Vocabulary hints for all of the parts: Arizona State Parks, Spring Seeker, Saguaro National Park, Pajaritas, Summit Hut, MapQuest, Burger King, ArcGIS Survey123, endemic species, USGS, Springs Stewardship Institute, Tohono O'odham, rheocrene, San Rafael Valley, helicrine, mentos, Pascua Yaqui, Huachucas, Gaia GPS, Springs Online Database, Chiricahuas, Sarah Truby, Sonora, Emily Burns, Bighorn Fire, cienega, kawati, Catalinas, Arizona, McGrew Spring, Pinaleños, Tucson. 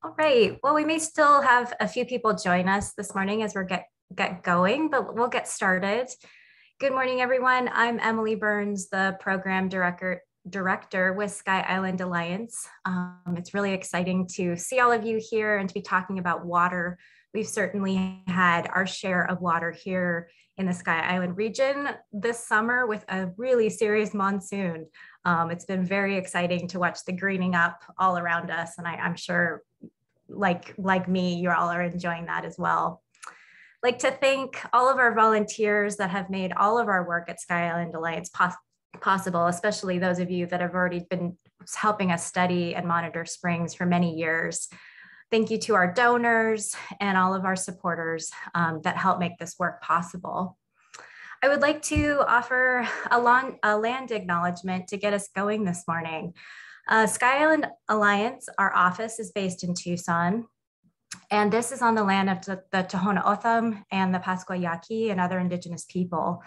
All right, well, we may still have a few people join us this morning as we're get going, but we'll get started. Good morning, everyone. I'm Emily Burns, the program director with Sky Island Alliance. It's really exciting to see all of you here and to be talking about water. We've certainly had our share of water here in the Sky Island region this summer with a really serious monsoon. It's been very exciting to watch the greening up all around us, and I'm sure, like me, you all are enjoying that as well. I'd like to thank all of our volunteers that have made all of our work at Sky Island Alliance possible, especially those of you that have already been helping us study and monitor springs for many years. Thank you to our donors and all of our supporters that help make this work possible. I would like to offer a land acknowledgement to get us going this morning. Sky Island Alliance, our office, is based in Tucson, and this is on the land of the Tohono O'odham and the Pascua Yaqui and other indigenous people.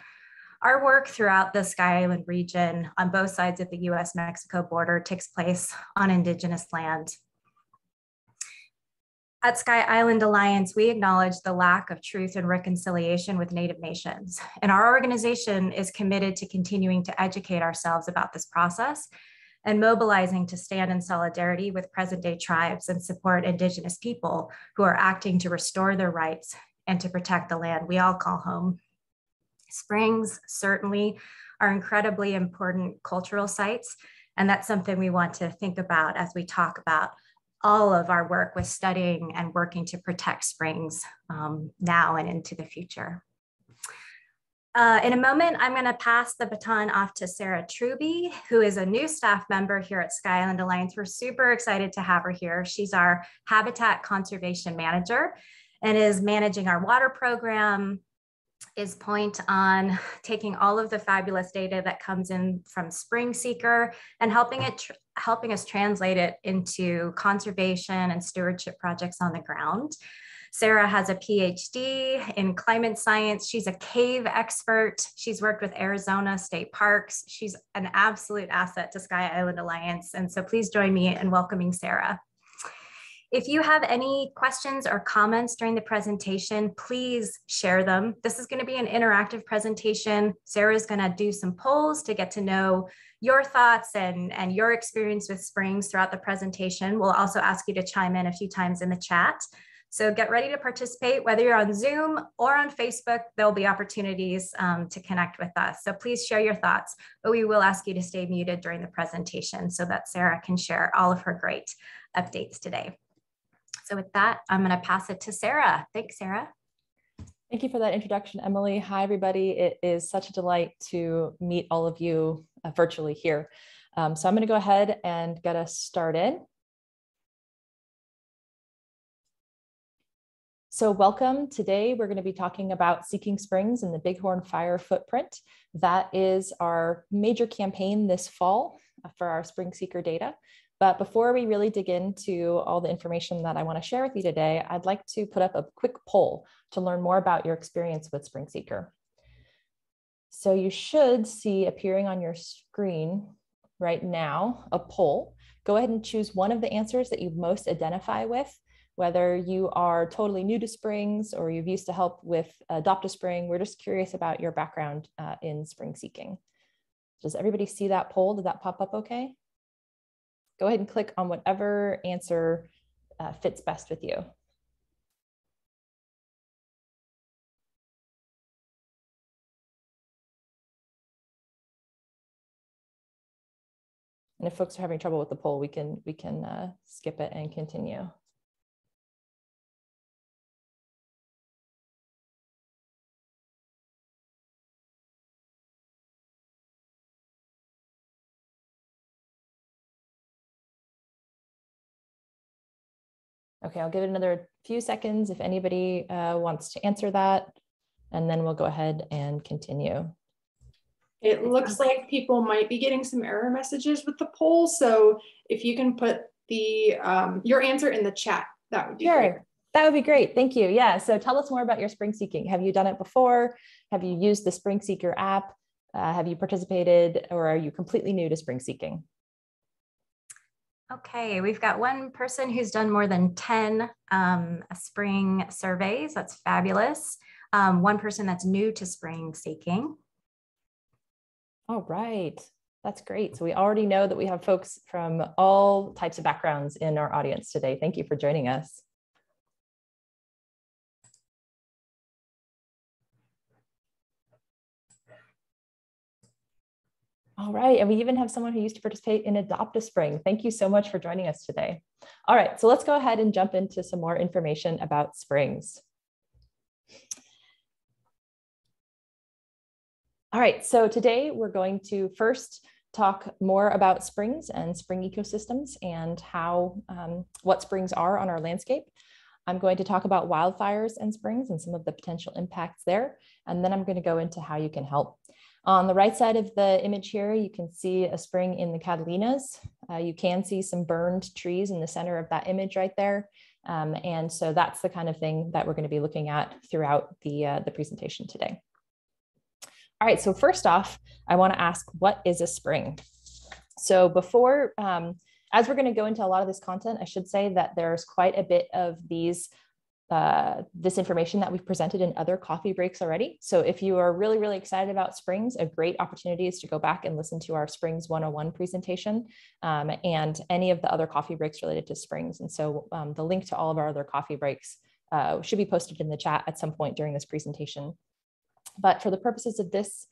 Our work throughout the Sky Island region on both sides of the US-Mexico border takes place on indigenous land. At Sky Island Alliance, we acknowledge the lack of truth and reconciliation with Native nations, and our organization is committed to continuing to educate ourselves about this process and mobilizing to stand in solidarity with present-day tribes and support indigenous people who are acting to restore their rights and to protect the land we all call home. Springs certainly are incredibly important cultural sites, and that's something we want to think about as we talk about all of our work with studying and working to protect springs now and into the future. In a moment, I'm gonna pass the baton off to Sarah Truby, who is a new staff member here at Sky Island Alliance. We're super excited to have her here. She's our Habitat Conservation Manager and is managing our water program, is point on taking all of the fabulous data that comes in from Spring Seeker and helping us translate it into conservation and stewardship projects on the ground. Sarah has a PhD in climate science. She's a cave expert. She's worked with Arizona State Parks. She's an absolute asset to Sky Island Alliance. And so please join me in welcoming Sarah. If you have any questions or comments during the presentation, please share them. This is gonna be an interactive presentation. Sarah's gonna do some polls to get to know your thoughts and your experience with springs throughout the presentation. We'll also ask you to chime in a few times in the chat. So get ready to participate, whether you're on Zoom or on Facebook, there'll be opportunities to connect with us. So please share your thoughts, but we will ask you to stay muted during the presentation so that Sarah can share all of her great updates today. So with that, I'm going to pass it to Sarah. Thanks, Sarah. Thank you for that introduction, Emily. Hi, everybody. It is such a delight to meet all of you virtually here. So I'm going to go ahead and get us started. So welcome. Today, we're going to be talking about Seeking Springs and the Bighorn Fire Footprint. That is our major campaign this fall for our Spring Seeker data. But before we really dig into all the information that I want to share with you today, I'd like to put up a quick poll to learn more about your experience with Spring Seeker. So you should see appearing on your screen right now a poll. Go ahead and choose one of the answers that you most identify with, whether you are totally new to springs or you've used to help with Adopt a Spring. We're just curious about your background in spring seeking. Does everybody see that poll? Did that pop up okay? Go ahead and click on whatever answer fits best with you. And if folks are having trouble with the poll, we can skip it and continue. Okay, I'll give it another few seconds if anybody wants to answer that, and then we'll go ahead and continue. It looks like people might be getting some error messages with the poll, so if you can put the your answer in the chat, that would be great. That would be great, thank you. Yeah, so tell us more about your spring seeking. Have you done it before? Have you used the Spring Seeker app? Have you participated, or are you completely new to spring seeking? Okay, we've got one person who's done more than 10 spring surveys. That's fabulous. One person that's new to spring seeking. All right, that's great. So we already know that we have folks from all types of backgrounds in our audience today. Thank you for joining us. All right, and we even have someone who used to participate in Adopt a Spring. Thank you so much for joining us today. All right, so let's go ahead and jump into some more information about springs. All right, so today we're going to first talk more about springs and spring ecosystems and how what springs are on our landscape. I'm going to talk about wildfires and springs and some of the potential impacts there, and then I'm going to go into how you can help. On the right side of the image here, you can see a spring in the Catalinas. You can see some burned trees in the center of that image right there. And so that's the kind of thing that we're going to be looking at throughout the presentation today. All right, so first off, I want to ask, what is a spring? So before, as we're going to go into a lot of this content, I should say that there's quite a bit of these this information that we've presented in other coffee breaks already. So if you are really, really excited about springs, a great opportunity is to go back and listen to our Springs 101 presentation and any of the other coffee breaks related to springs. And so the link to all of our other coffee breaks should be posted in the chat at some point during this presentation. But for the purposes of this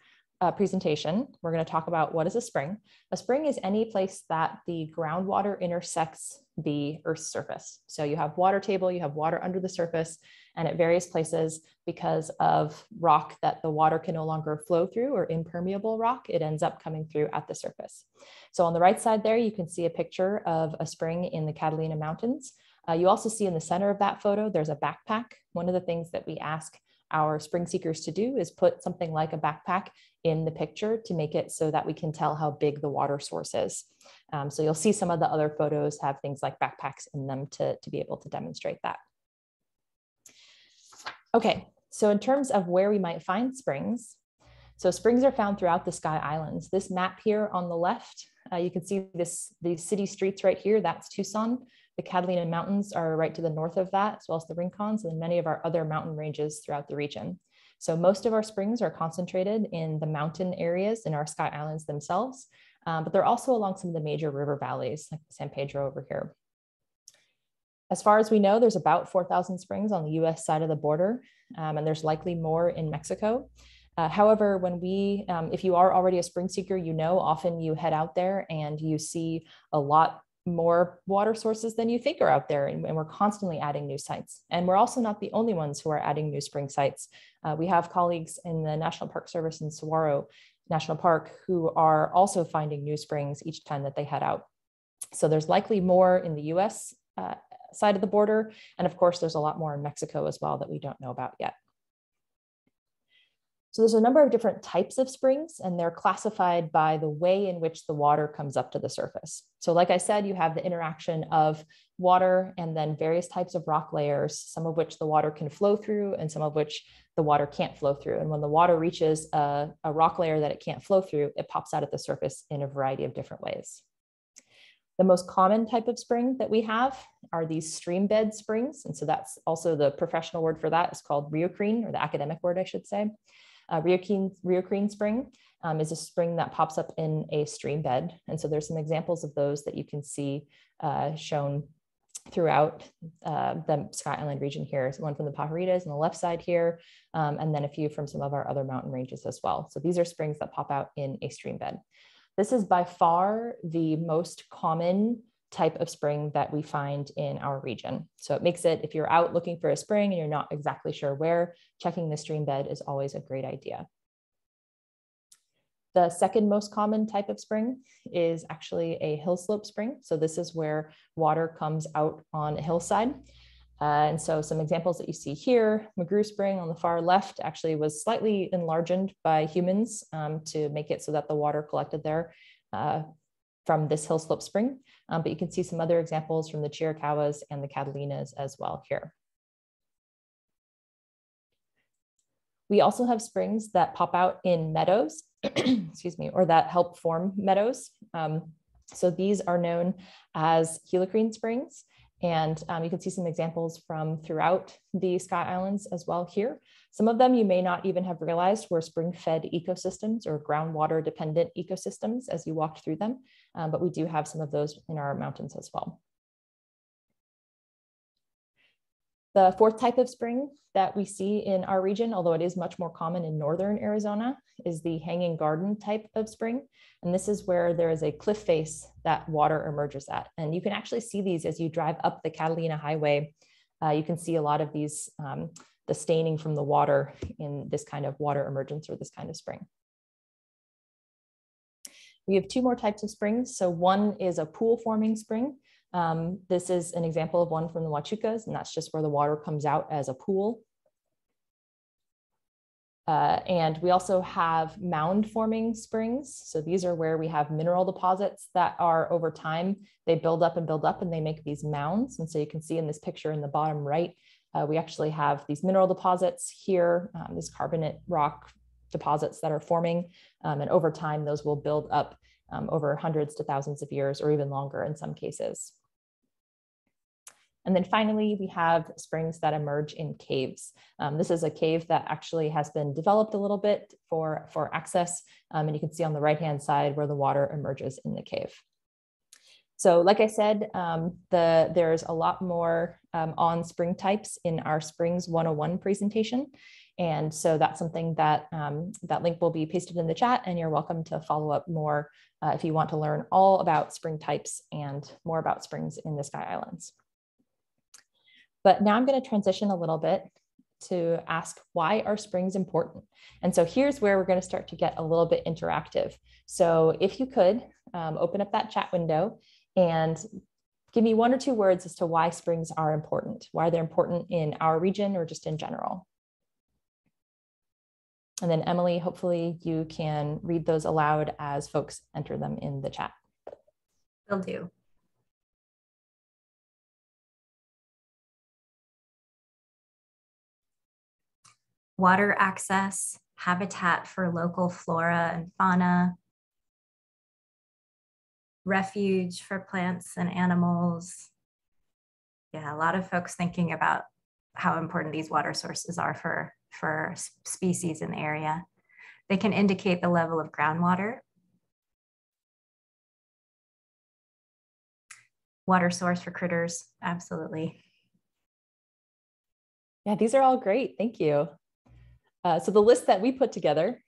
presentation, we're going to talk about what is a spring. A spring is any place that the groundwater intersects the Earth's surface. So you have water table, you have water under the surface, and at various places, because of rock that the water can no longer flow through or impermeable rock, it ends up coming through at the surface. So on the right side there, you can see a picture of a spring in the Catalina Mountains. You also see in the center of that photo, there's a backpack. One of the things that we ask our spring seekers to do is put something like a backpack in the picture to make it so that we can tell how big the water source is. So you'll see some of the other photos have things like backpacks in them to be able to demonstrate that. Okay, so in terms of where we might find springs, so springs are found throughout the Sky Islands. This map here on the left, you can see these city streets right here, that's Tucson. The Catalina Mountains are right to the north of that, as well as the Rincons and many of our other mountain ranges throughout the region. So most of our springs are concentrated in the mountain areas in our Sky Islands themselves, but they're also along some of the major river valleys, like San Pedro over here. As far as we know, there's about 4,000 springs on the US side of the border, and there's likely more in Mexico. However, when we, if you are already a spring seeker, you know, often you head out there and you see a lot more water sources than you think are out there, and we're constantly adding new sites. And we're also not the only ones who are adding new spring sites. We have colleagues in the National Park Service in Saguaro National Park who are also finding new springs each time that they head out. So there's likely more in the US side of the border. And of course, there's a lot more in Mexico as well that we don't know about yet. So there's a number of different types of springs, and they're classified by the way in which the water comes up to the surface. So like I said, you have the interaction of water and then various types of rock layers, some of which the water can flow through and some of which the water can't flow through. And when the water reaches a rock layer that it can't flow through, it pops out at the surface in a variety of different ways. The most common type of spring that we have are these stream bed springs. And so that's also the professional word for that is called rheocrene, or the academic word, I should say. Rheocrene spring is a spring that pops up in a stream bed. And so there's some examples of those that you can see shown throughout the Sky Island region here. So one from the Pajaritas on the left side here, and then a few from some of our other mountain ranges as well. So these are springs that pop out in a stream bed. This is by far the most common type of spring that we find in our region. So it makes it, if you're out looking for a spring and you're not exactly sure where, checking the stream bed is always a great idea. The second most common type of spring is actually a hill slope spring. So this is where water comes out on a hillside. And so some examples that you see here, McGrew Spring on the far left actually was slightly enlarged by humans to make it so that the water collected there from this hill slope spring, but you can see some other examples from the Chiricahuas and the Catalinas as well here. We also have springs that pop out in meadows, excuse me, or that help form meadows. So these are known as helicrine springs. And you can see some examples from throughout the Sky Islands as well here. Some of them you may not even have realized were spring-fed ecosystems or groundwater-dependent ecosystems as you walked through them, but we do have some of those in our mountains as well. The fourth type of spring that we see in our region, although it is much more common in northern Arizona, is the hanging garden type of spring. And this is where there is a cliff face that water emerges at. And you can actually see these as you drive up the Catalina Highway. You can see a lot of these, the staining from the water in this kind of water emergence or this kind of spring. We have two more types of springs. So one is a pool-forming spring. This is an example of one from the Huachucas, and that's just where the water comes out as a pool. And we also have mound-forming springs. So these are where we have mineral deposits that are over time, they build up and they make these mounds. And so you can see in this picture in the bottom right, we actually have these mineral deposits here, these carbonate rock deposits that are forming. And over time, those will build up over hundreds to thousands of years or even longer in some cases. And then finally, we have springs that emerge in caves. This is a cave that actually has been developed a little bit for access. And you can see on the right-hand side where the water emerges in the cave. So like I said, there's a lot more on spring types in our Springs 101 presentation. And so that's something that that link will be pasted in the chat, and you're welcome to follow up more if you want to learn all about spring types and more about springs in the Sky Islands. But now I'm going to transition a little bit to ask, why are springs important? And so here's where we're going to start to get a little bit interactive. So if you could open up that chat window and give me one or two words as to why springs are important, why they're important in our region or just in general. And then Emily, hopefully you can read those aloud as folks enter them in the chat. Will do. Water access, habitat for local flora and fauna, refuge for plants and animals. Yeah, a lot of folks thinking about how important these water sources are for species in the area. They can indicate the level of groundwater. Water source for critters, absolutely. Yeah, these are all great, thank you. So the list that we put together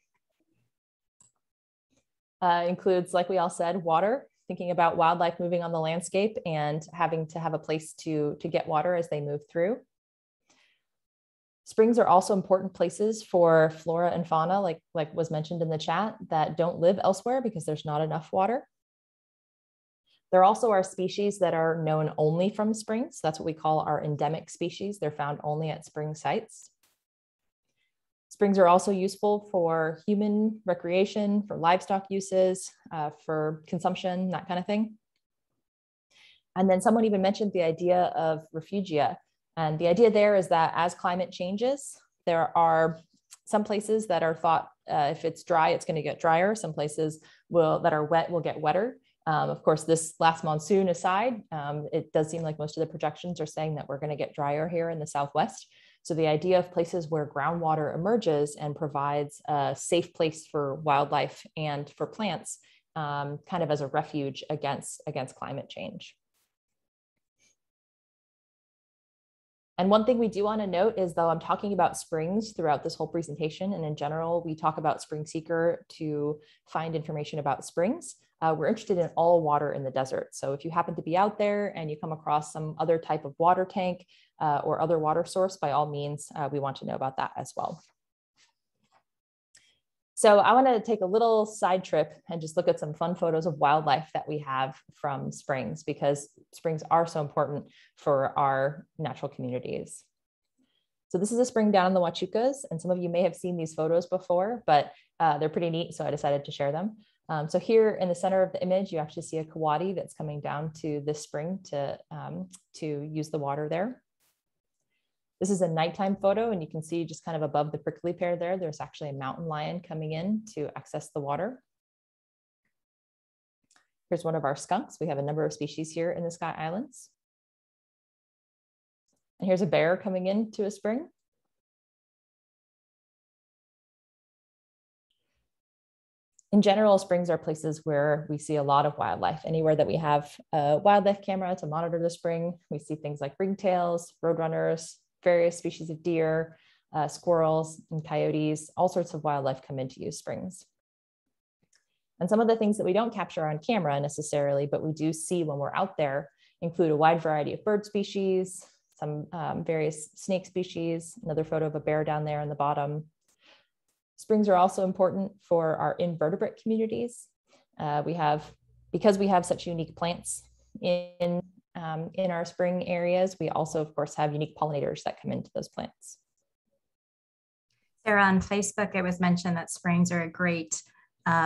includes, like we all said, water, thinking about wildlife moving on the landscape and having to have a place to get water as they move through. Springs are also important places for flora and fauna, like was mentioned in the chat, that don't live elsewhere because there's not enough water. There also are species that are known only from springs. That's what we call our endemic species. They're found only at spring sites. Springs are also useful for human recreation, for livestock uses, for consumption, that kind of thing. And then someone even mentioned the idea of refugia. And the idea there is that as climate changes, there are some places that are thought if it's dry, it's going to get drier. Some places that are wet will get wetter. Of course, this last monsoon aside, it does seem like most of the projections are saying that we're going to get drier here in the Southwest. So the idea of places where groundwater emerges and provides a safe place for wildlife and for plants, kind of as a refuge against climate change. And one thing we do want to note is, though I'm talking about springs throughout this whole presentation, and in general, we talk about Spring Seeker to find information about springs, we're interested in all water in the desert. So if you happen to be out there and you come across some other type of water tank or other water source, by all means, we want to know about that as well. So I want to take a little side trip and just look at some fun photos of wildlife that we have from springs, because springs are so important for our natural communities. So this is a spring down in the Huachucas, and some of you may have seen these photos before, but they're pretty neat, so I decided to share them. So here in the center of the image, you actually see a kawati that's coming down to this spring to use the water there. This is a nighttime photo, and you can see just kind of above the prickly pear there, there's actually a mountain lion coming in to access the water. Here's one of our skunks. We have a number of species here in the Sky Islands. And here's a bear coming into a spring. In general, springs are places where we see a lot of wildlife. Anywhere that we have a wildlife camera to monitor the spring, we see things like ringtails, roadrunners, various species of deer, squirrels and coyotes, all sorts of wildlife come into use springs. And some of the things that we don't capture on camera necessarily, but we do see when we're out there, include a wide variety of bird species, some various snake species, another photo of a bear down there on the bottom. Springs are also important for our invertebrate communities. Because we have such unique plants in our spring areas, we also, of course, have unique pollinators that come into those plants. Sarah, on Facebook, it was mentioned that springs are great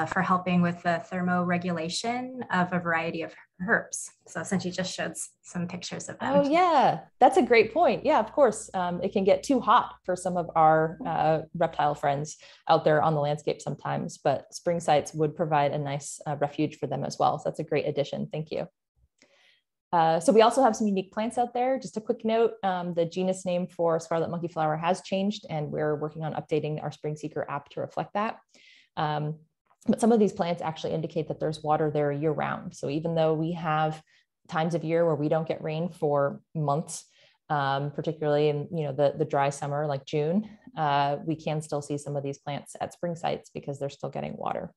for helping with the thermoregulation of a variety of herbs. So since you just showed some pictures of them. Oh yeah, that's a great point. Yeah, of course. It can get too hot for some of our reptile friends out there on the landscape sometimes, but spring sites would provide a nice refuge for them as well. So that's a great addition. Thank you. So we also have some unique plants out there. Just a quick note, the genus name for scarlet monkeyflower has changed, and we're working on updating our Spring Seeker app to reflect that. But some of these plants actually indicate that there's water there year round. So even though we have times of year where we don't get rain for months, particularly in the dry summer like June, we can still see some of these plants at spring sites because they're still getting water.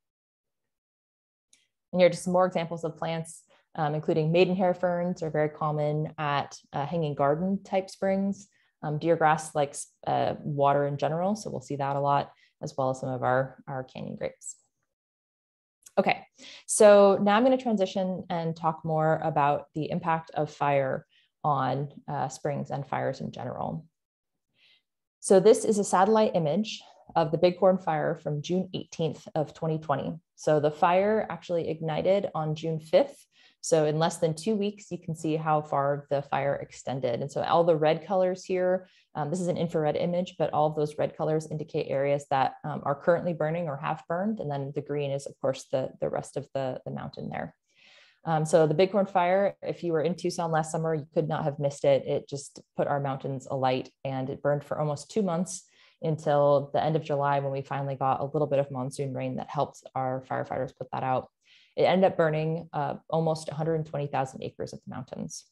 And here are just some more examples of plants, including maidenhair ferns are very common at hanging garden type springs. Deer grass likes water in general, so we'll see that a lot, as well as some of our canyon grapes. Okay, so now I'm going to transition and talk more about the impact of fire on springs and fires in general. So this is a satellite image of the Bighorn Fire from June 18th of 2020. So the fire actually ignited on June 5th. So in less than 2 weeks, you can see how far the fire extended. And so all the red colors here, this is an infrared image, but all of those red colors indicate areas that are currently burning or have burned. And then the green is, of course, the rest of the mountain there. So the Bighorn Fire, if you were in Tucson last summer, you could not have missed it. It just put our mountains alight, and it burned for almost 2 months until the end of July, when we finally got a little bit of monsoon rain that helped our firefighters put that out. It ended up burning almost 120,000 acres of the mountains.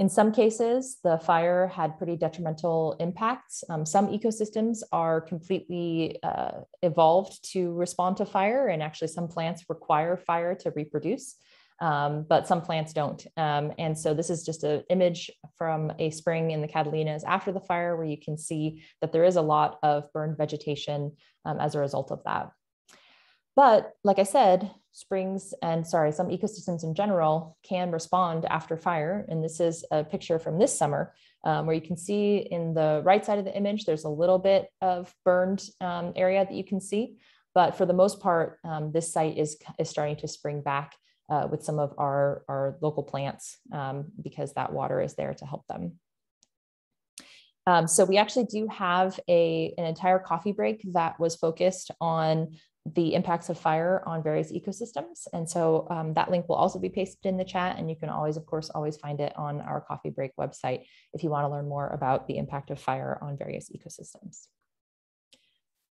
In some cases, the fire had pretty detrimental impacts. Some ecosystems are completely evolved to respond to fire, and actually some plants require fire to reproduce, but some plants don't. And so this is just an image from a spring in the Catalinas after the fire, where you can see that there is a lot of burned vegetation as a result of that. But like I said, springs and some ecosystems in general can respond after fire. And this is a picture from this summer where you can see in the right side of the image, there's a little bit of burned area that you can see. But for the most part, this site is starting to spring back with some of our local plants because that water is there to help them. So we actually do have an entire coffee break that was focused on the impacts of fire on various ecosystems. And so that link will also be pasted in the chat, and you can always, of course, always find it on our coffee break website if you want to learn more about the impact of fire on various ecosystems.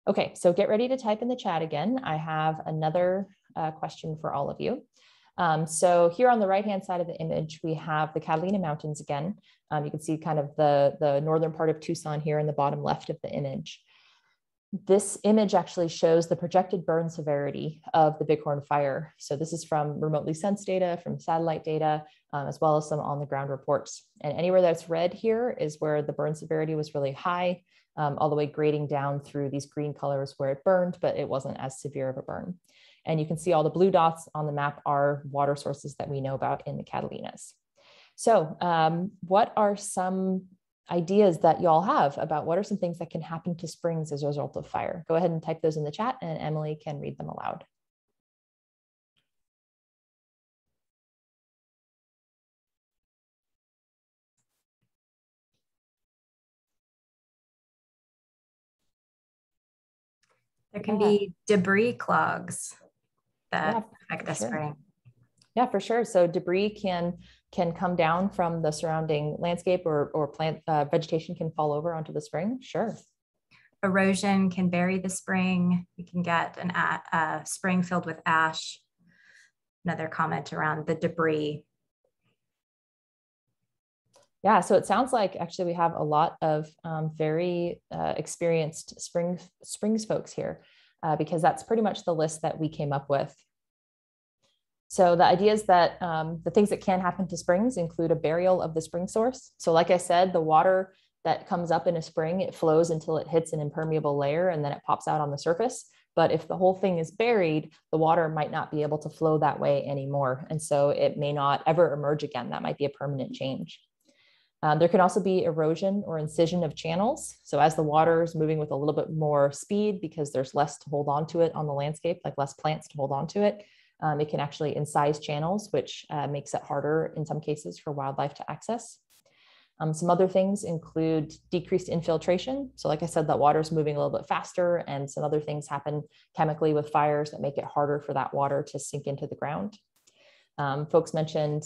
Okay, so get ready to type in the chat again. I have another question for all of you. So here on the right-hand side of the image, we have the Catalina Mountains again. You can see kind of the northern part of Tucson here in the bottom left of the image. This image actually shows the projected burn severity of the Bighorn Fire. So this is from remotely sensed data, from satellite data, as well as some on-the-ground reports. And anywhere that's red here is where the burn severity was really high, all the way grading down through these green colors where it burned, but it wasn't as severe of a burn. And you can see all the blue dots on the map are water sources that we know about in the Catalinas. So what are some ideas that y'all have about what are some things that can happen to springs as a result of fire? Go ahead and type those in the chat, and Emily can read them aloud. There can be debris clogs. that affect the spring. Yeah, for sure. So debris can come down from the surrounding landscape, or plant vegetation can fall over onto the spring. Sure. Erosion can bury the spring. You can get a spring filled with ash. Another comment around the debris. Yeah, so it sounds like actually we have a lot of very experienced Springs folks here, because that's pretty much the list that we came up with. So the idea is that the things that can happen to springs include a burial of the spring source. So like I said, the water that comes up in a spring, it flows until it hits an impermeable layer and then it pops out on the surface. But if the whole thing is buried, the water might not be able to flow that way anymore. And so it may not ever emerge again. That might be a permanent change. There can also be erosion or incision of channels. So as the water is moving with a little bit more speed because there's less to hold on to it on the landscape, like less plants to hold on to it, it can actually incise channels, which makes it harder in some cases for wildlife to access. Some other things include decreased infiltration. So like I said, that water's moving a little bit faster, and some other things happen chemically with fires that make it harder for that water to sink into the ground. Folks mentioned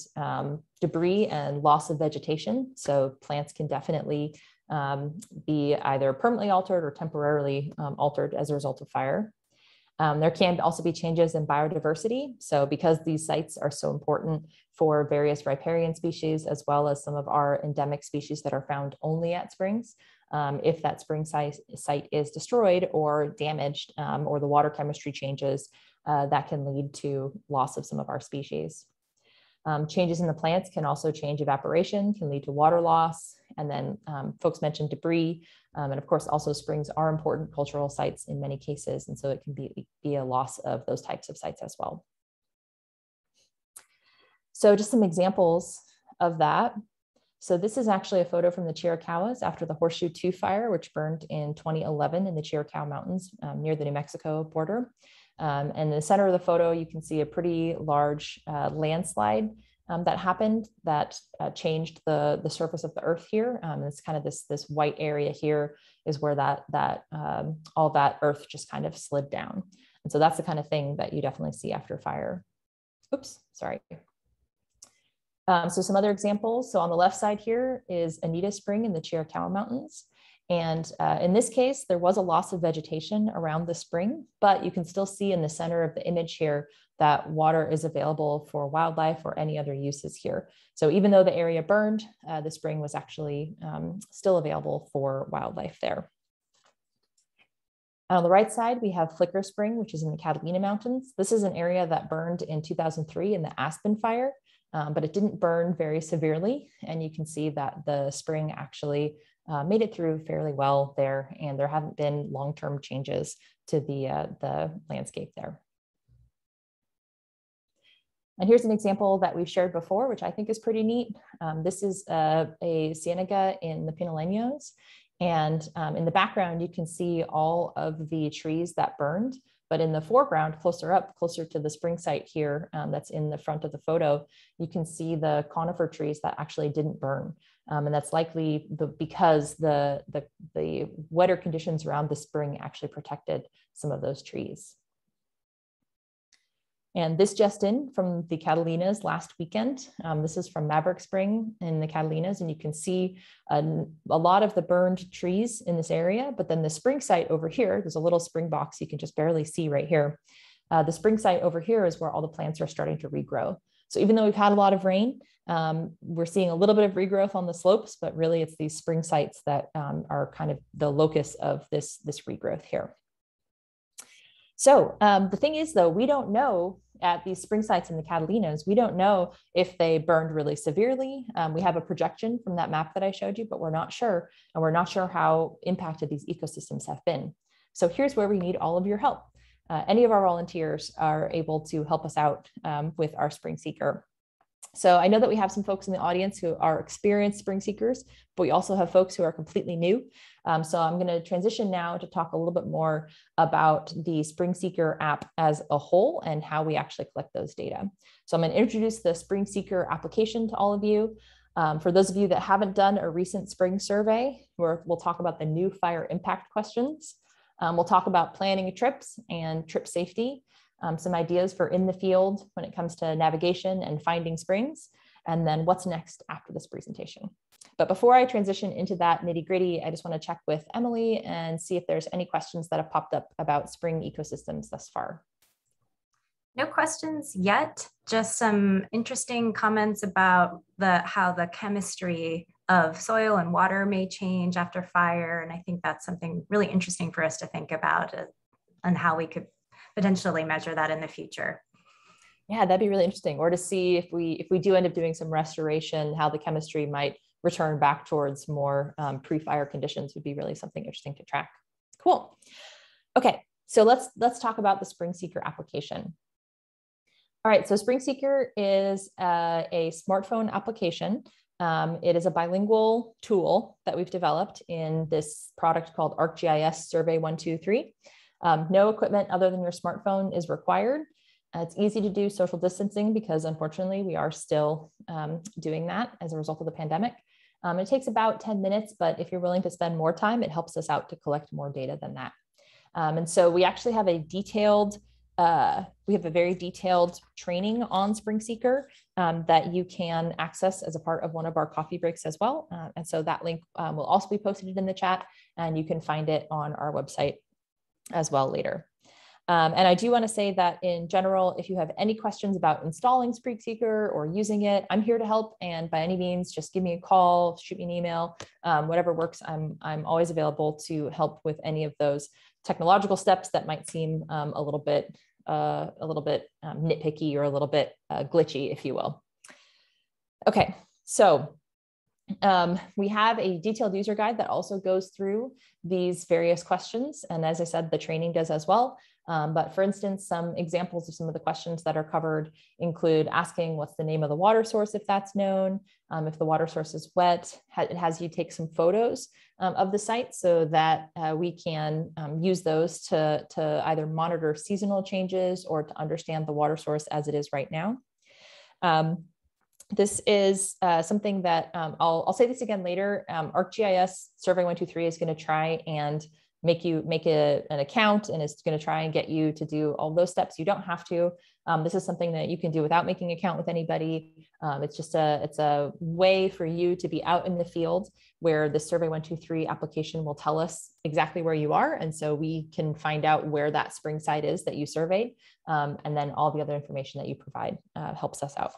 debris and loss of vegetation. So plants can definitely be either permanently altered or temporarily altered as a result of fire. There can also be changes in biodiversity. So because these sites are so important for various riparian species, as well as some of our endemic species that are found only at springs, if that spring site is destroyed or damaged, or the water chemistry changes, that can lead to loss of some of our species. Changes in the plants can also change evaporation, can lead to water loss. And then folks mentioned debris. And of course, also springs are important cultural sites in many cases. And so it can be a loss of those types of sites as well. So just some examples of that. So this is actually a photo from the Chiricahuas after the Horseshoe II fire, which burned in 2011 in the Chiricahua Mountains near the New Mexico border. And in the center of the photo, you can see a pretty large landslide that happened that changed the surface of the earth here. It's kind of this white area here is where that all that earth just kind of slid down. And so that's the kind of thing that you definitely see after fire. Oops, sorry. So some other examples. So on the left side here is Anita Spring in the Chiricahua Mountains. And in this case, there was a loss of vegetation around the spring, but you can still see in the center of the image here that water is available for wildlife or any other uses here. So even though the area burned, the spring was actually still available for wildlife there. And on the right side, we have Flicker Spring, which is in the Catalina Mountains. This is an area that burned in 2003 in the Aspen Fire, but it didn't burn very severely. And you can see that the spring actually made it through fairly well there, and there haven't been long-term changes to the landscape there. And here's an example that we've shared before, which I think is pretty neat. This is a cienega in the Pinaleños, and in the background, you can see all of the trees that burned. But in the foreground, closer to the spring site here, that's in the front of the photo, you can see the conifer trees that actually didn't burn. And that's likely because the wetter conditions around the spring actually protected some of those trees. And this just in from the Catalinas last weekend. This is from Maverick Spring in the Catalinas, and you can see a lot of the burned trees in this area, but then the spring site over here, there's a little spring box you can just barely see right here. The spring site over here is where all the plants are starting to regrow. So even though we've had a lot of rain, we're seeing a little bit of regrowth on the slopes, but really it's these spring sites that are kind of the locus of this regrowth here. So the thing is though, we don't know at these spring sites in the Catalinas, we don't know if they burned really severely. We have a projection from that map that I showed you, but we're not sure. And we're not sure how impacted these ecosystems have been. So here's where we need all of your help. Any of our volunteers are able to help us out with our Spring Seeker. So I know that we have some folks in the audience who are experienced Spring Seekers, but we also have folks who are completely new. So I'm going to transition now to talk a little bit more about the Spring Seeker app as a whole and how we actually collect those data. So I'm going to introduce the Spring Seeker application to all of you. For those of you that haven't done a recent spring survey, we'll talk about the new fire impact questions. We'll talk about planning trips and trip safety. some ideas for in the field when it comes to navigation and finding springs, and then what's next after this presentation. But before I transition into that nitty-gritty, I just want to check with Emily and see if there's any questions that have popped up about spring ecosystems thus far. No questions yet, just some interesting comments about how the chemistry of soil and water may change after fire. And I think that's something really interesting for us to think about and how we could potentially measure that in the future. Yeah, that'd be really interesting. Or to see if we do end up doing some restoration, how the chemistry might return back towards more pre-fire conditions would be really something interesting to track. Cool. Okay, so let's talk about the Spring Seeker application. All right, so Spring Seeker is a smartphone application. It is a bilingual tool that we've developed in this product called ArcGIS Survey123. No equipment other than your smartphone is required. It's easy to do social distancing because unfortunately we are still doing that as a result of the pandemic. It takes about 10 minutes, but if you're willing to spend more time, it helps us out to collect more data than that. And so we actually have a detailed very detailed training on Spring Seeker that you can access as a part of one of our coffee breaks as well. And so that link will also be posted in the chat, and you can find it on our website as well later. And I do want to say that in general, if you have any questions about installing Spring Seeker or using it, I'm here to help. And by any means, just give me a call, shoot me an email, whatever works. I'm always available to help with any of those technological steps that might seem a little bit nitpicky or a little bit glitchy, if you will. Okay, so we have a detailed user guide that also goes through these various questions. And as I said, the training does as well. But for instance, some examples of some of the questions that are covered include asking what's the name of the water source, if that's known, if the water source is wet. It has you take some photos of the site so that we can use those to either monitor seasonal changes or to understand the water source as it is right now. This is something that I'll say this again later. ArcGIS Survey123 is going to try and make an account, and it's going to try and get you to do all those steps. You don't have to. This is something that you can do without making an account with anybody. It's a way for you to be out in the field where the Survey123 application will tell us exactly where you are. And so we can find out where that spring site is that you surveyed. And then all the other information that you provide helps us out.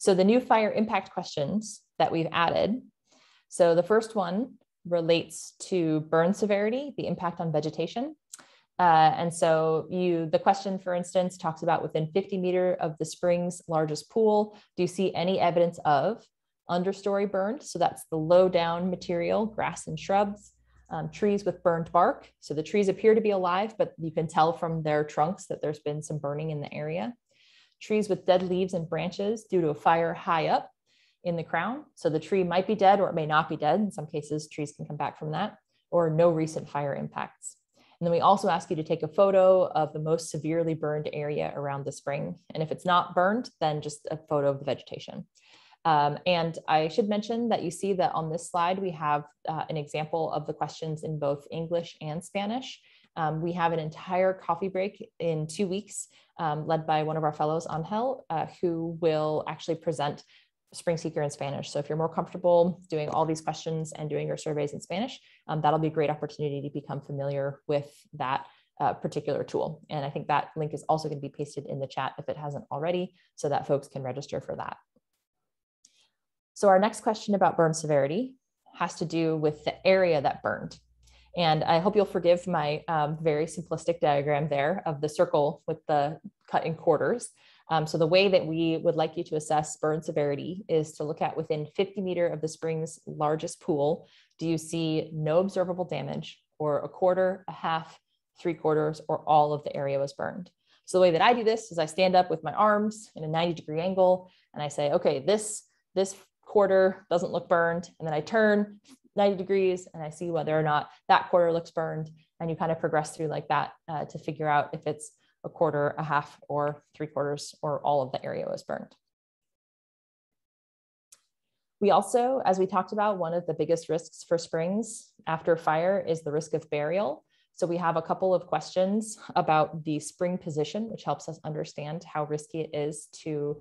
So the new fire impact questions that we've added. So the first one relates to burn severity, the impact on vegetation. And so the question, for instance, talks about within 50 meters of the spring's largest pool, do you see any evidence of understory burned? So that's the low down material, grass and shrubs, trees with burned bark. So the trees appear to be alive, but you can tell from their trunks that there's been some burning in the area. Trees with dead leaves and branches due to a fire high up in the crown. So the tree might be dead or it may not be dead. In some cases, trees can come back from that, or no recent fire impacts. And then we also ask you to take a photo of the most severely burned area around the spring. And if it's not burned, then just a photo of the vegetation. And I should mention that you see that on this slide, we have an example of the questions in both English and Spanish. We have an entire coffee break in 2 weeks led by one of our fellows, Angel, who will actually present Spring Seeker in Spanish. So if you're more comfortable doing all these questions and doing your surveys in Spanish, that'll be a great opportunity to become familiar with that particular tool. And I think that link is also going to be pasted in the chat if it hasn't already, so that folks can register for that. So our next question about burn severity has to do with the area that burned. And I hope you'll forgive my very simplistic diagram there of the circle with the cut in quarters. So the way that we would like you to assess burn severity is to look at within 50 meters of the spring's largest pool. Do you see no observable damage, or a quarter, a half, three quarters, or all of the area was burned? So the way that I do this is I stand up with my arms in a 90-degree angle and I say, okay, this quarter doesn't look burned. And then I turn 90 degrees and I see whether or not that quarter looks burned, and you kind of progress through like that to figure out if it's a quarter, a half, or three quarters, or all of the area was burned. We also, as we talked about, one of the biggest risks for springs after fire is the risk of burial. So we have a couple of questions about the spring position, which helps us understand how risky it is to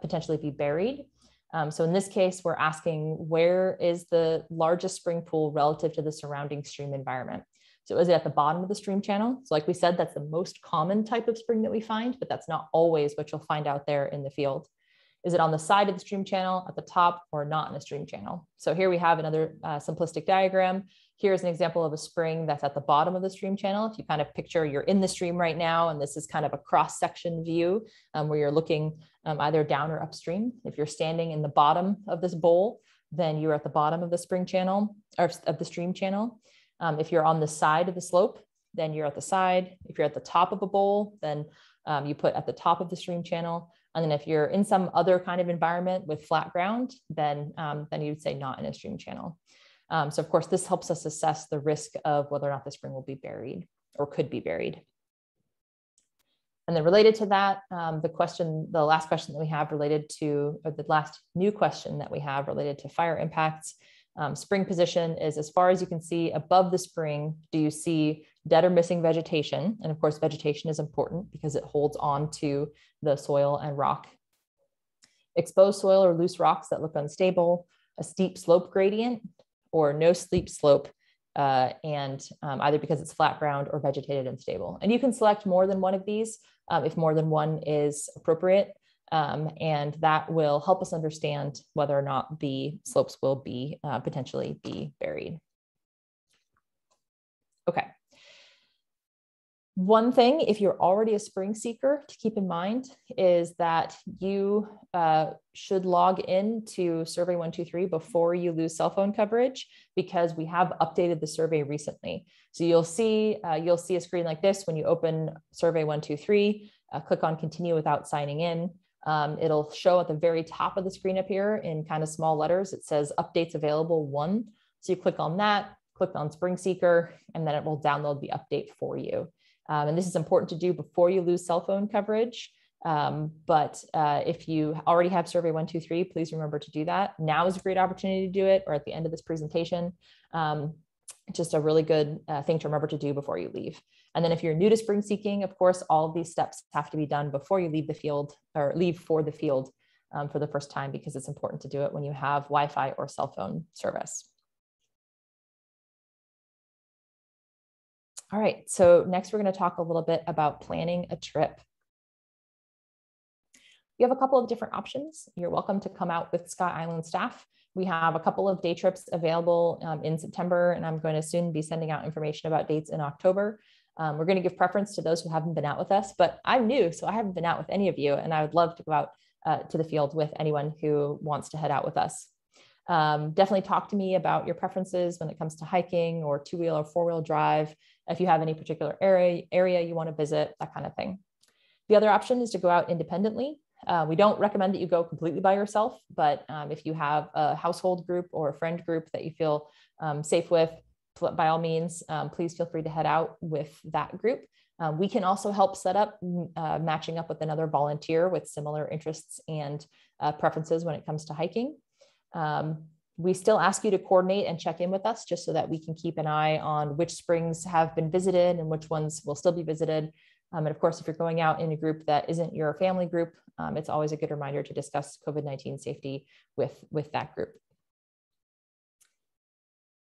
potentially be buried. So in this case, we're asking, where is the largest spring pool relative to the surrounding stream environment? So is it at the bottom of the stream channel? So like we said, that's the most common type of spring that we find, but that's not always what you'll find out there in the field. Is it on the side of the stream channel, at the top, or not in a stream channel? So here we have another simplistic diagram. Here's an example of a spring that's at the bottom of the stream channel. If you kind of picture you're in the stream right now, and this is kind of a cross-section view where you're looking either down or upstream. If you're standing in the bottom of this bowl, then you're at the bottom of the spring channel, or of the stream channel. If you're on the side of the slope, then you're at the side. If you're at the top of a bowl, then you put at the top of the stream channel. And then if you're in some other kind of environment with flat ground, then you'd say not in a stream channel. So of course, this helps us assess the risk of whether or not the spring will be buried or could be buried. And then related to that, the last new question that we have related to fire impacts, spring position is as far as you can see above the spring, do you see dead or missing vegetation? And of course, vegetation is important because it holds on to the soil and rock. Exposed soil or loose rocks that look unstable, a steep slope gradient, or no steep slope, either because it's flat ground or vegetated and stable. And you can select more than one of these if more than one is appropriate. And that will help us understand whether or not the slopes will be potentially be buried. Okay. One thing, if you're already a spring seeker, to keep in mind is that you should log in to Survey123 before you lose cell phone coverage, because we have updated the survey recently. So you'll see a screen like this when you open Survey123, click on continue without signing in. It'll show at the very top of the screen up here in kind of small letters. It says updates available 1. So you click on that, click on Spring Seeker, and then it will download the update for you. And this is important to do before you lose cell phone coverage. But if you already have Survey123, please remember to do that. Now is a great opportunity to do it, or at the end of this presentation. Just a really good thing to remember to do before you leave. And then if you're new to spring seeking, of course, all of these steps have to be done before you leave the field, or leave for the field for the first time, because it's important to do it when you have Wi-Fi or cell phone service. All right, so next we're going to talk a little bit about planning a trip. You have a couple of different options. You're welcome to come out with Sky Island staff. We have a couple of day trips available in September, and I'm going to soon be sending out information about dates in October. We're going to give preference to those who haven't been out with us, but I'm new, so I haven't been out with any of you, and I would love to go out to the field with anyone who wants to head out with us. Definitely talk to me about your preferences when it comes to hiking or two-wheel or four-wheel drive, if you have any particular area you want to visit, that kind of thing. The other option is to go out independently. We don't recommend that you go completely by yourself, but if you have a household group or a friend group that you feel safe with, by all means, please feel free to head out with that group. We can also help set up matching up with another volunteer with similar interests and preferences when it comes to hiking. We still ask you to coordinate and check in with us just so that we can keep an eye on which springs have been visited and which ones will still be visited. And of course, if you're going out in a group that isn't your family group, it's always a good reminder to discuss COVID-19 safety with that group.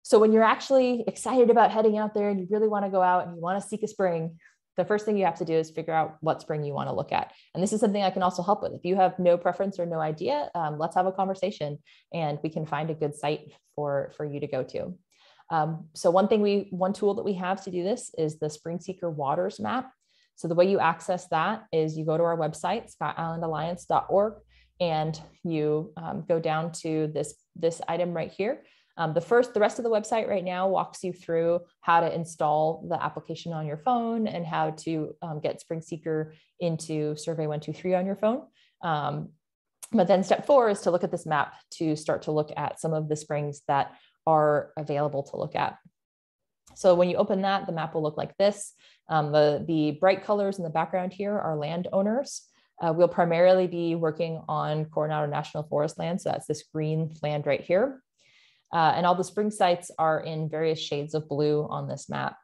So when you're actually excited about heading out there and you really want to go out and you want to seek a spring, the first thing you have to do is figure out what spring you want to look at. And this is something I can also help with. If you have no preference or no idea, let's have a conversation and we can find a good site for you to go to. So one tool that we have to do this is the Spring Seeker Waters Map. So the way you access that is you go to our website, skyislandalliance.org, and you go down to this item right here. The rest of the website right now walks you through how to install the application on your phone and how to get Spring Seeker into Survey123 on your phone. But then step 4 is to look at this map to start to look at some of the springs that are available to look at. So when you open that, the map will look like this. The bright colors in the background here are landowners. We'll primarily be working on Coronado National Forest land. So that's this green land right here. And all the spring sites are in various shades of blue on this map.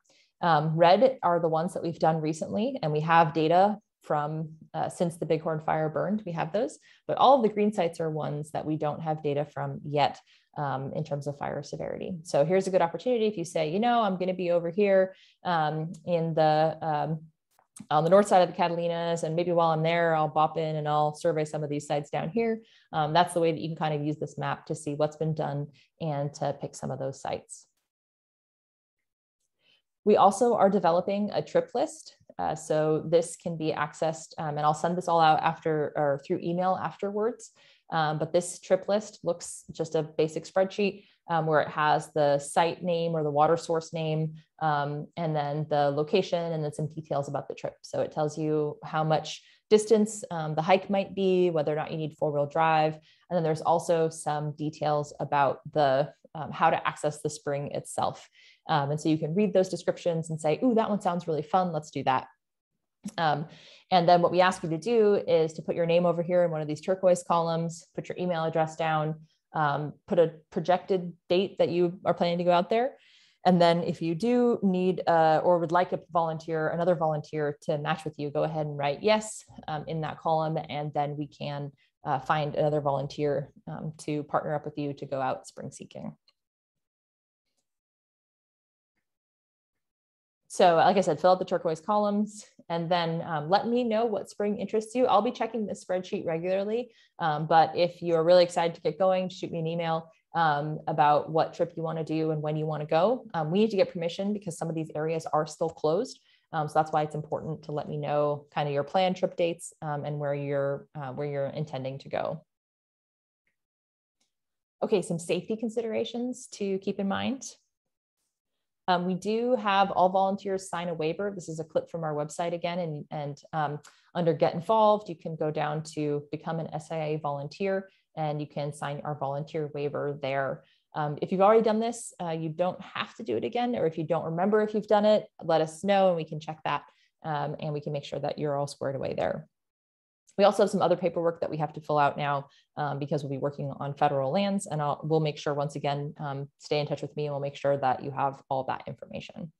Red are the ones that we've done recently, and we have data from since the Bighorn Fire burned, we have those, but all of the green sites are ones that we don't have data from yet in terms of fire severity. So here's a good opportunity if you say, you know, I'm gonna be over here on the north side of the Catalinas, and maybe while I'm there, I'll bop in and I'll survey some of these sites down here. That's the way that you can kind of use this map to see what's been done and to pick some of those sites. We also are developing a trip list. So this can be accessed, and I'll send this all out after or through email afterwards. But this trip list looks just a basic spreadsheet where it has the site name or the water source name, and then the location, and then some details about the trip. So it tells you how much distance the hike might be, whether or not you need four-wheel drive. And then there's also some details about the how to access the spring itself. And so you can read those descriptions and say, ooh, that one sounds really fun, let's do that. And then what we ask you to do is to put your name over here in one of these turquoise columns, put your email address down, put a projected date that you are planning to go out there. And then if you do need or would like a volunteer, another volunteer to match with you, go ahead and write yes in that column. And then we can find another volunteer to partner up with you to go out spring seeking. So like I said, fill out the turquoise columns, and then let me know what spring interests you. I'll be checking this spreadsheet regularly, but if you're really excited to get going, shoot me an email about what trip you want to do and when you want to go. We need to get permission because some of these areas are still closed. So that's why it's important to let me know kind of your planned trip dates and where you're intending to go. Okay, some safety considerations to keep in mind. We do have all volunteers sign a waiver. This is a clip from our website again, and under Get Involved, you can go down to Become an SIA Volunteer, and you can sign our volunteer waiver there. If you've already done this, you don't have to do it again, or if you don't remember if you've done it, let us know and we can check that, and we can make sure that you're all squared away there. We also have some other paperwork that we have to fill out now because we'll be working on federal lands, and we'll make sure, once again, stay in touch with me and we'll make sure that you have all that information.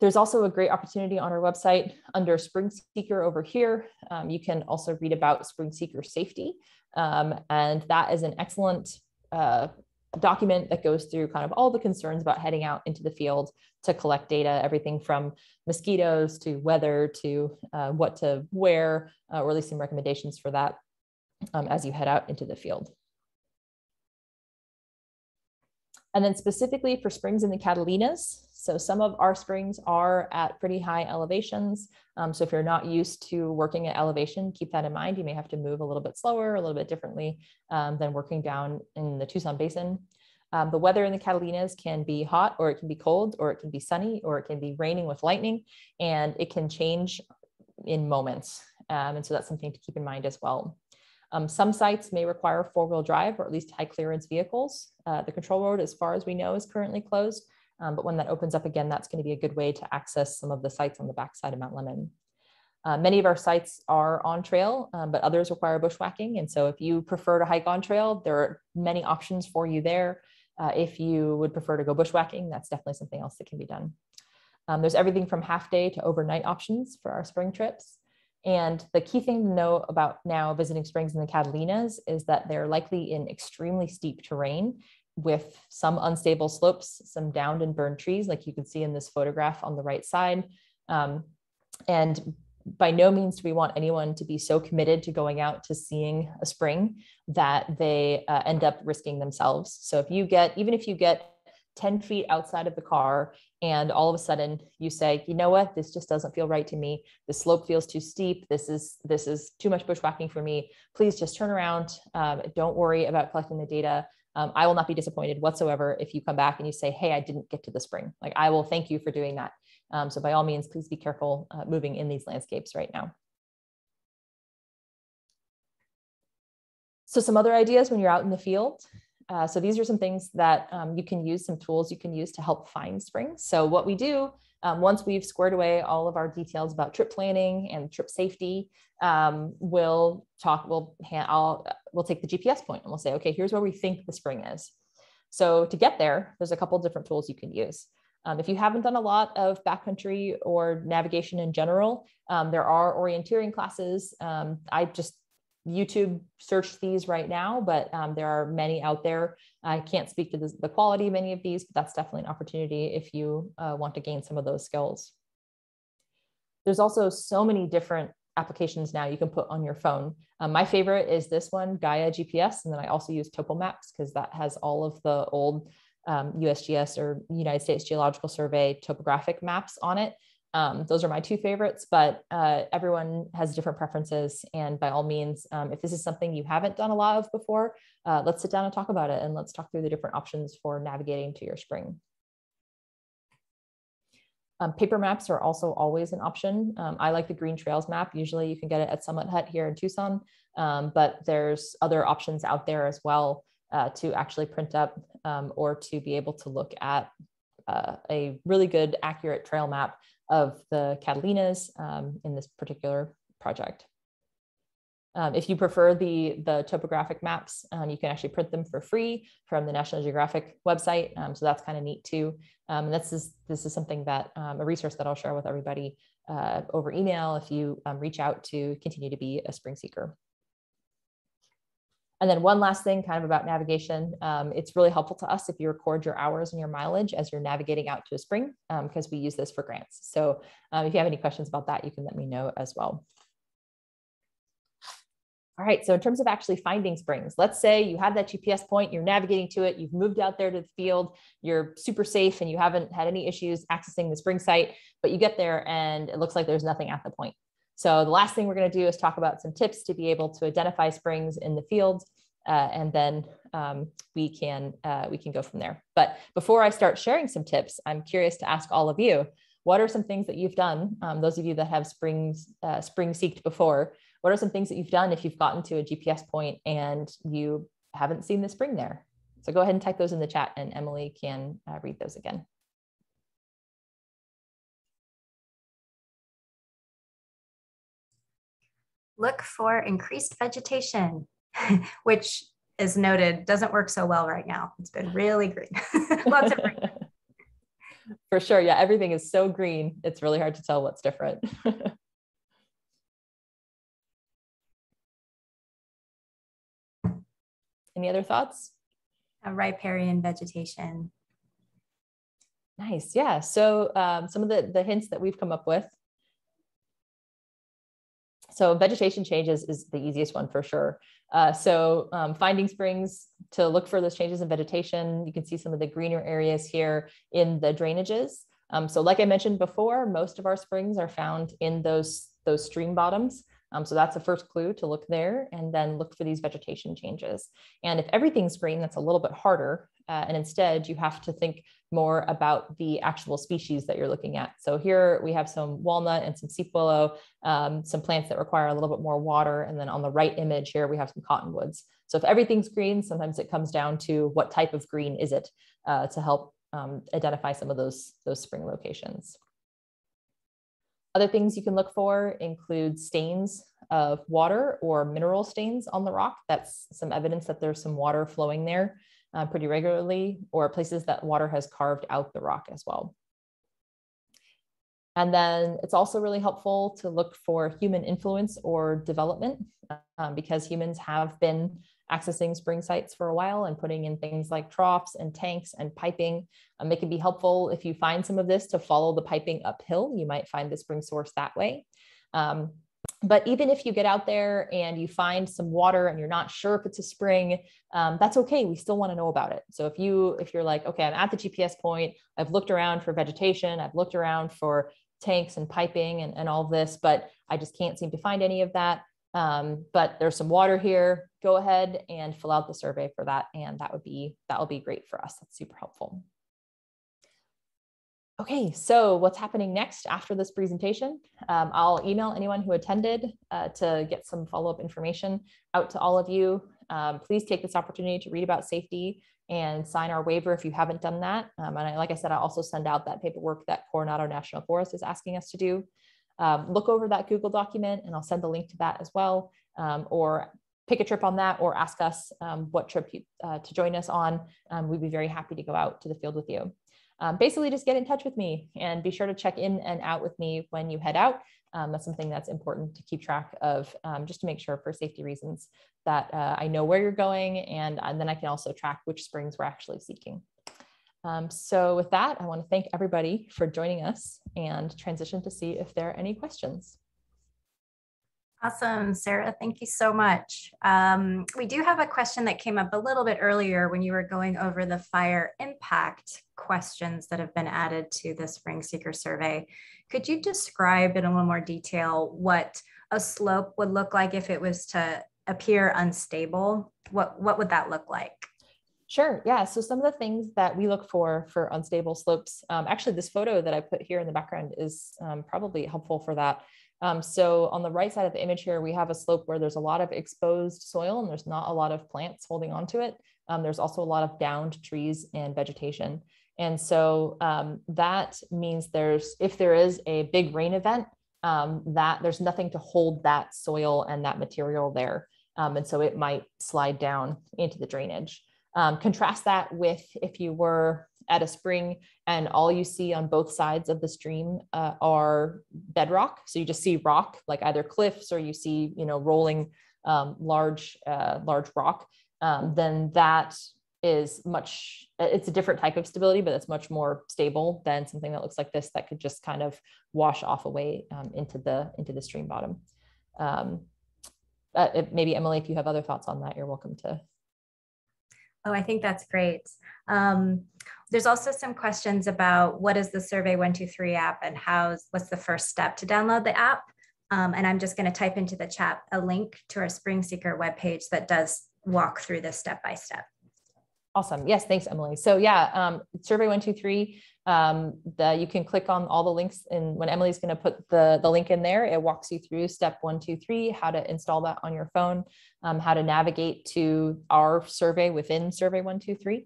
There's also a great opportunity on our website under Spring Seeker over here. You can also read about Spring Seeker safety, and that is an excellent document that goes through kind of all the concerns about heading out into the field to collect data, everything from mosquitoes to weather to what to wear, or at least some recommendations for that as you head out into the field. And then specifically for springs in the Catalinas, so some of our springs are at pretty high elevations. So if you're not used to working at elevation, keep that in mind. You may have to move a little bit slower, a little bit differently than working down in the Tucson Basin. The weather in the Catalinas can be hot, or it can be cold, or it can be sunny, or it can be raining with lightning, and it can change in moments. And so that's something to keep in mind as well. Some sites may require four-wheel drive or at least high clearance vehicles. The control road, as far as we know, is currently closed, but when that opens up again, that's going to be a good way to access some of the sites on the backside of Mount Lemmon. Many of our sites are on trail, but others require bushwhacking. And so if you prefer to hike on trail, there are many options for you there. If you would prefer to go bushwhacking, that's definitely something else that can be done. There's everything from half day to overnight options for our spring trips. And the key thing to know about now visiting springs in the Catalinas is that they're likely in extremely steep terrain with some unstable slopes, some downed and burned trees, like you can see in this photograph on the right side. And by no means do we want anyone to be so committed to going out to seeing a spring that they end up risking themselves. So if you get, even if you get 10 feet outside of the car and all of a sudden you say, you know what, this just doesn't feel right to me. The slope feels too steep. This is too much bushwhacking for me. Please just turn around. Don't worry about collecting the data. I will not be disappointed whatsoever if you come back and you say, hey, I didn't get to the spring. Like, I will thank you for doing that. So by all means, please be careful moving in these landscapes right now. So some other ideas when you're out in the field. So these are some things that you can use, some tools you can use to help find springs. So what we do Once we've squared away all of our details about trip planning and trip safety, we'll take the GPS point and we'll say, okay, here's where we think the spring is. So to get there, there's a couple of different tools you can use. If you haven't done a lot of backcountry or navigation in general, there are orienteering classes. I just YouTube search these right now, but there are many out there. I can't speak to the quality of any of these, but that's definitely an opportunity if you want to gain some of those skills. There's also so many different applications now you can put on your phone. My favorite is this one, Gaia GPS, and then I also use TopoMaps because that has all of the old USGS or United States Geological Survey topographic maps on it. Those are my two favorites, but everyone has different preferences. And by all means, if this is something you haven't done a lot of before, let's sit down and talk about it. And let's talk through the different options for navigating to your spring. Paper maps are also always an option. I like the Green Trails map. Usually you can get it at Summit Hut here in Tucson, but there's other options out there as well to actually print up or to be able to look at a really good, accurate trail map of the Catalinas in this particular project. If you prefer the topographic maps, you can actually print them for free from the National Geographic website. So that's kind of neat too. And this is something that a resource that I'll share with everybody over email if you reach out to continue to be a Spring Seeker. And then one last thing kind of about navigation, it's really helpful to us if you record your hours and your mileage as you're navigating out to a spring, because we use this for grants. So if you have any questions about that, you can let me know as well. All right, so in terms of actually finding springs, let's say you have that GPS point, you're navigating to it, you've moved out there to the field, you're super safe and you haven't had any issues accessing the spring site, but you get there and it looks like there's nothing at the point. So the last thing we're going to do is talk about some tips to be able to identify springs in the field, and then we can go from there. But before I start sharing some tips, I'm curious to ask all of you, what are some things that you've done? Those of you that have spring seeked before, what are some things that you've done if you've gotten to a GPS point and you haven't seen the spring there? So go ahead and type those in the chat and Emily can read those again. Look for increased vegetation, which is noted, doesn't work so well right now. It's been really green, lots of green. For sure, yeah, everything is so green. It's really hard to tell what's different. Any other thoughts? A riparian vegetation. Nice, yeah. So some of the hints that we've come up with. So vegetation changes is the easiest one for sure. So finding springs, to look for those changes in vegetation. You can see some of the greener areas here in the drainages. So like I mentioned before, most of our springs are found in those stream bottoms. So that's the first clue, to look there and then look for these vegetation changes. And if everything's green, that's a little bit harder. And instead you have to think more about the actual species that you're looking at. So here we have some walnut and some seep willow, some plants that require a little bit more water. And then on the right image here, we have some cottonwoods. So if everything's green, sometimes it comes down to what type of green is it to help identify some of those spring locations. Other things you can look for include stains of water or mineral stains on the rock. That's some evidence that there's some water flowing there pretty regularly, or places that water has carved out the rock as well. And then it's also really helpful to look for human influence or development because humans have been accessing spring sites for a while and putting in things like troughs and tanks and piping. It can be helpful if you find some of this to follow the piping uphill. You might find the spring source that way. But even if you get out there and you find some water and you're not sure if it's a spring, that's okay. We still want to know about it. So if you're like, okay, I'm at the GPS point, I've looked around for vegetation, I've looked around for tanks and piping and all this, but I just can't seem to find any of that. But there's some water here, go ahead and fill out the survey for that. And that'll be great for us. That's super helpful. Okay, so what's happening next after this presentation? I'll email anyone who attended to get some follow-up information out to all of you. Please take this opportunity to read about safety and sign our waiver if you haven't done that. And I, like I said, I also send out that paperwork that Coronado National Forest is asking us to do. Look over that Google document and I'll send the link to that as well, or pick a trip on that or ask us what trip you, to join us on. We'd be very happy to go out to the field with you. Basically just get in touch with me and be sure to check in and out with me when you head out. That's something that's important to keep track of, just to make sure for safety reasons that I know where you're going, and then I can also track which springs we're actually seeking. So with that, I want to thank everybody for joining us and transition to see if there are any questions. Awesome, Sarah, thank you so much. We do have a question that came up a little bit earlier when you were going over the fire impact questions that have been added to the Spring Seeker survey. Could you describe in a little more detail what a slope would look like if it was to appear unstable? What would that look like? Sure, yeah, so some of the things that we look for unstable slopes, actually this photo that I put here in the background is probably helpful for that. So on the right side of the image here, we have a slope where there's a lot of exposed soil and there's not a lot of plants holding onto it. There's also a lot of downed trees and vegetation. And so that means there's, if there is a big rain event, that there's nothing to hold that soil and that material there. And so it might slide down into the drainage. Contrast that with if you were at a spring and all you see on both sides of the stream are bedrock. So you just see rock, like either cliffs or you see, you know, rolling large rock, then that is much, it's a different type of stability, but it's much more stable than something that looks like this that could just kind of wash off away into the stream bottom. Maybe Emily, if you have other thoughts on that, you're welcome to. Oh, I think that's great. There's also some questions about what is the Survey123 app and what's the first step to download the app. And I'm just going to type into the chat a link to our Spring Seeker webpage that does walk through this step-by-step. Awesome. Yes, thanks, Emily. So yeah, Survey123, you can click on all the links, and when Emily's going to put the link in there, it walks you through step 1, 2, 3, how to install that on your phone, how to navigate to our survey within Survey123.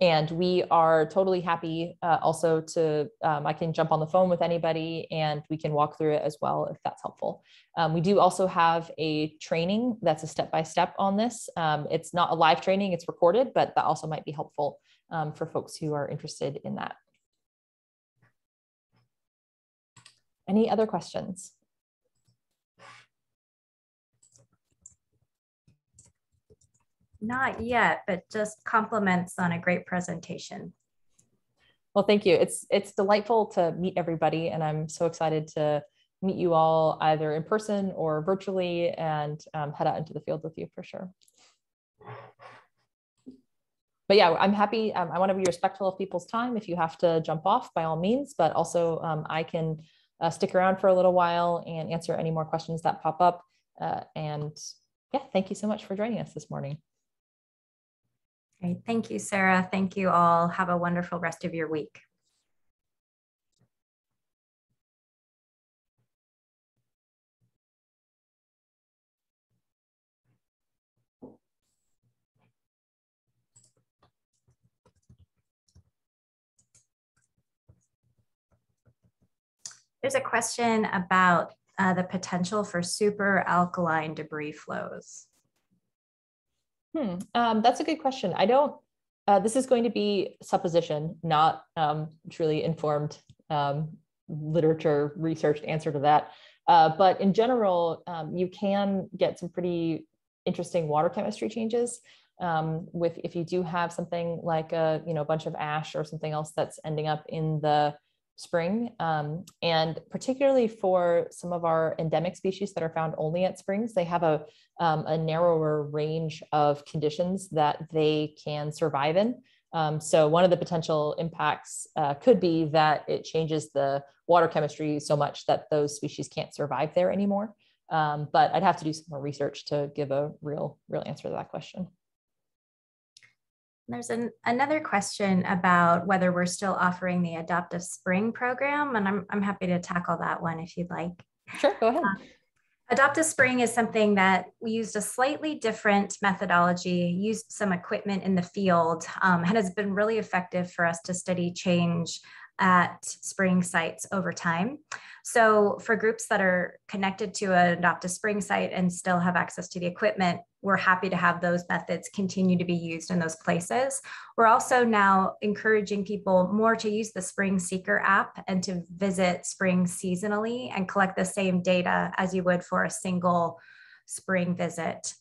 And we are totally happy also to, I can jump on the phone with anybody and we can walk through it as well if that's helpful. We do also have a training that's a step-by-step on this. It's not a live training, it's recorded, but that also might be helpful for folks who are interested in that. Any other questions? Not yet, but just compliments on a great presentation. Well, thank you. It's delightful to meet everybody, and I'm so excited to meet you all either in person or virtually, and head out into the field with you for sure. But yeah, I'm happy. I want to be respectful of people's time. If you have to jump off, by all means, but also I can stick around for a little while and answer any more questions that pop up. And yeah, thank you so much for joining us this morning. Great. Thank you, Sarah. Thank you all. Have a wonderful rest of your week. There's a question about the potential for super alkaline debris flows. That's a good question. I don't, this is going to be supposition, not truly informed literature researched answer to that. But in general, you can get some pretty interesting water chemistry changes if you do have something like a bunch of ash or something else that's ending up in the spring, and particularly for some of our endemic species that are found only at springs, they have a narrower range of conditions that they can survive in. So one of the potential impacts could be that it changes the water chemistry so much that those species can't survive there anymore. But I'd have to do some more research to give a real answer to that question. There's another question about whether we're still offering the Adopt a Spring program, and I'm happy to tackle that one if you'd like. Sure, go ahead. Adopt a Spring is something that we used a slightly different methodology, used some equipment in the field, and has been really effective for us to study change at spring sites over time. So for groups that are connected to an Adopt a Spring site and still have access to the equipment, we're happy to have those methods continue to be used in those places. We're also now encouraging people more to use the Spring Seeker app and to visit spring seasonally and collect the same data as you would for a single spring visit.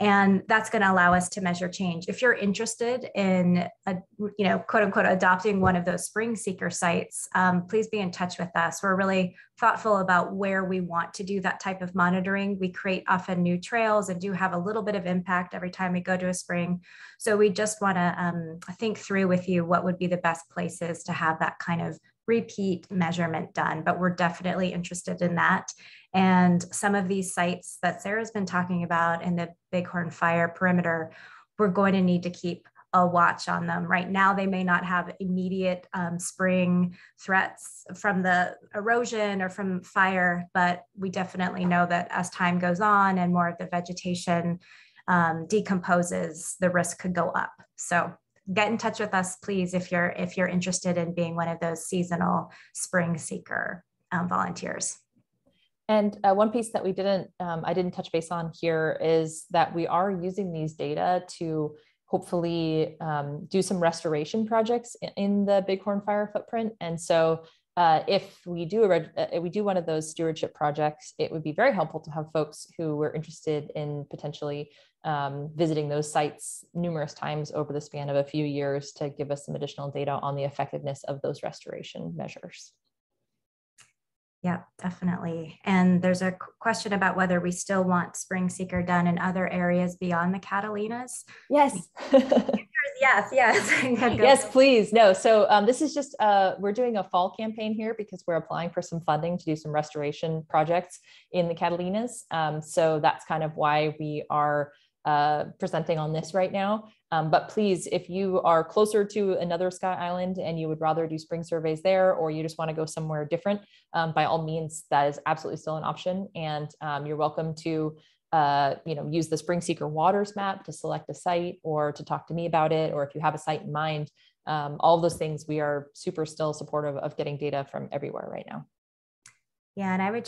And that's going to allow us to measure change. If you're interested in, you know, quote unquote, adopting one of those Spring Seeker sites, please be in touch with us. We're really thoughtful about where we want to do that type of monitoring. We create often new trails and do have a little bit of impact every time we go to a spring. So we just want to think through with you what would be the best places to have that kind of repeat measurement done, but we're definitely interested in that. And some of these sites that Sarah's been talking about in the Bighorn Fire perimeter, we're going to need to keep a watch on them. Right now, they may not have immediate spring threats from the erosion or from fire, but we definitely know that as time goes on and more of the vegetation decomposes, the risk could go up. So get in touch with us, please, if you're interested in being one of those seasonal Spring Seeker volunteers. And one piece that we didn't, I didn't touch base on here is that we are using these data to hopefully do some restoration projects in the Bighorn Fire footprint. And so if we do one of those stewardship projects, it would be very helpful to have folks who were interested in potentially visiting those sites numerous times over the span of a few years to give us some additional data on the effectiveness of those restoration measures. Yeah, definitely. And there's a question about whether we still want Spring Seeker done in other areas beyond the Catalinas. Yes. Yes, please. No. So this is just, we're doing a fall campaign here because we're applying for some funding to do some restoration projects in the Catalinas. So that's kind of why we are presenting on this right now. But please, if you are closer to another Sky Island and you would rather do spring surveys there, or you just want to go somewhere different, by all means, that is absolutely still an option. And you're welcome to you know, use the Spring Seeker Waters map to select a site or to talk to me about it, or if you have a site in mind, all of those things, we are super still supportive of getting data from everywhere right now. Yeah, and I would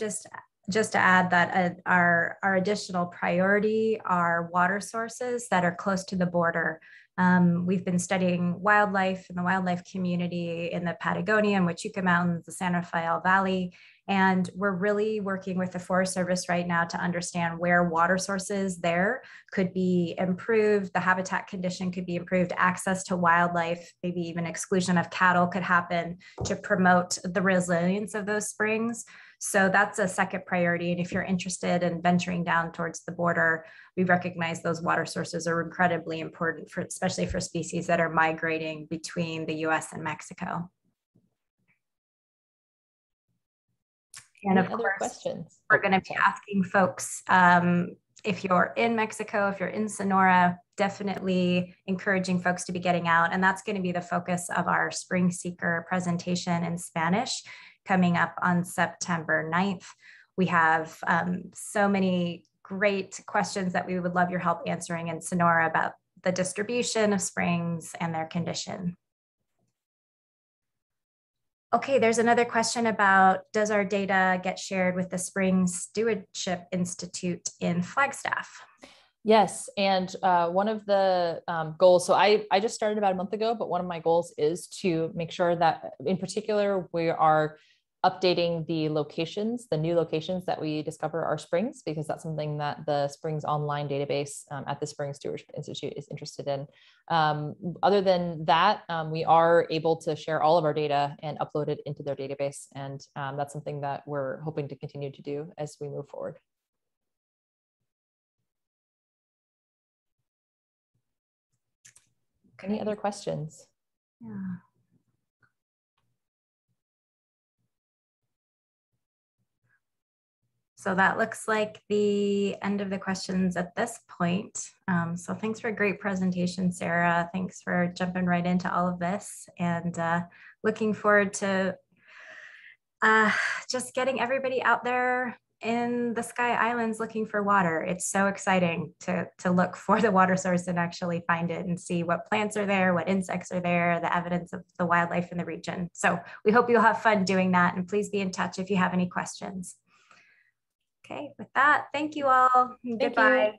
just to add that our additional priority are water sources that are close to the border. We've been studying wildlife and the wildlife community in the Patagonia and Huachuca Mountains, the San Rafael Valley, and we're really working with the Forest Service right now to understand where water sources there could be improved, the habitat condition could be improved, access to wildlife, maybe even exclusion of cattle could happen to promote the resilience of those springs. So that's a second priority. And if you're interested in venturing down towards the border, we recognize those water sources are incredibly important, for, especially for species that are migrating between the US and Mexico. And of course, questions? We're going to be asking folks, if you're in Mexico, if you're in Sonora, definitely encouraging folks to be getting out. And that's going to be the focus of our Spring Seeker presentation in Spanish coming up on September 9th. We have so many great questions that we would love your help answering in Sonora about the distribution of springs and their condition. Okay, there's another question about, does our data get shared with the Springs Stewardship Institute in Flagstaff? Yes, and one of the goals, so I just started about a month ago, but one of my goals is to make sure that in particular, we are updating the locations, the new locations that we discover are springs, because that's something that the Springs Online database at the Springs Stewardship Institute is interested in. Other than that, we are able to share all of our data and upload it into their database. And that's something that we're hoping to continue to do as we move forward. Any other questions? Yeah. So that looks like the end of the questions at this point. So thanks for a great presentation, Sarah. Thanks for jumping right into all of this, and looking forward to just getting everybody out there in the Sky Islands looking for water. It's so exciting to look for the water source and actually find it and see what plants are there, what insects are there, the evidence of the wildlife in the region. So we hope you'll have fun doing that, and please be in touch if you have any questions. Okay, with that, thank you all. Goodbye.